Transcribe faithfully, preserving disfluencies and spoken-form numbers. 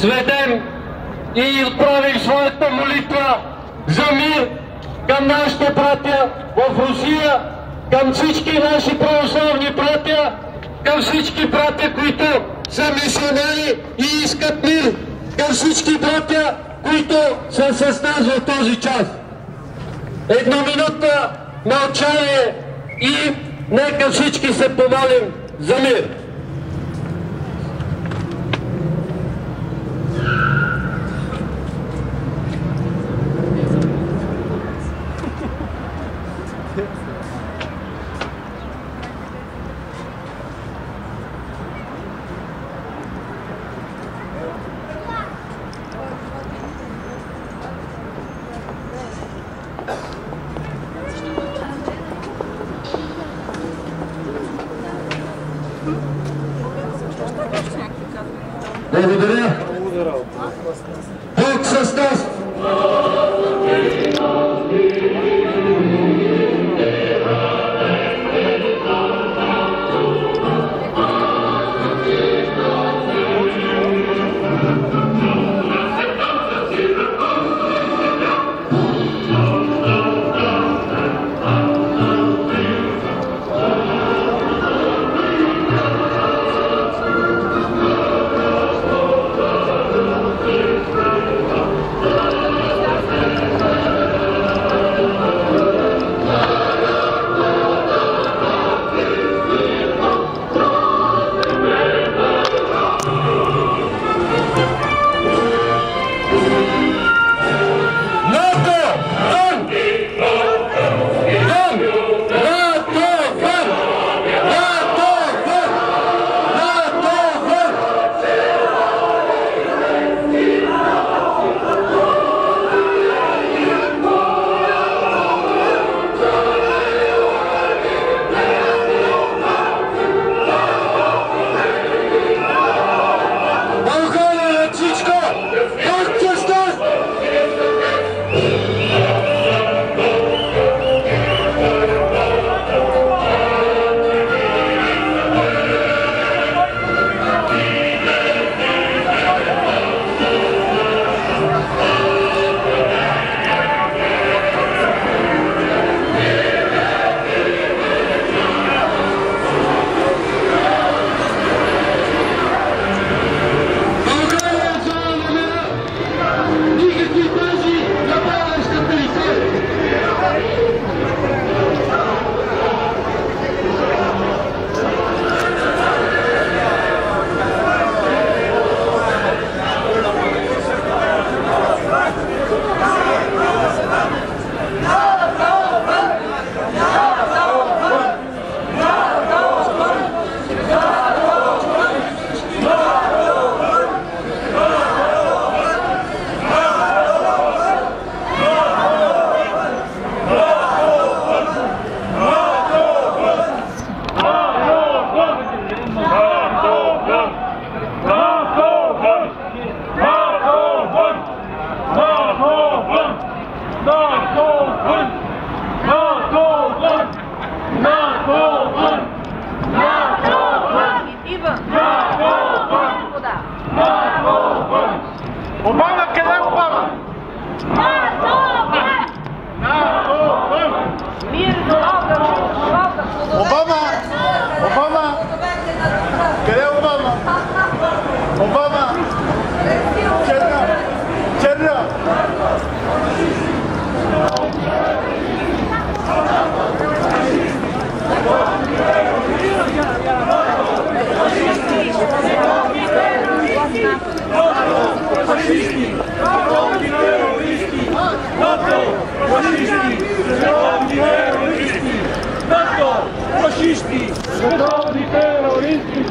светем и отправим своята молитва за мир към нашите братя в Русия, към всички наши православни братя, към всички братя, които са мисионери и искат мир, към всички братя, които са с нас в този час. Една минута мълчание и нека всички се помолим за мир. Благодаря. Бог с нас. Фашисти, фашисти, фашисти, фашисти,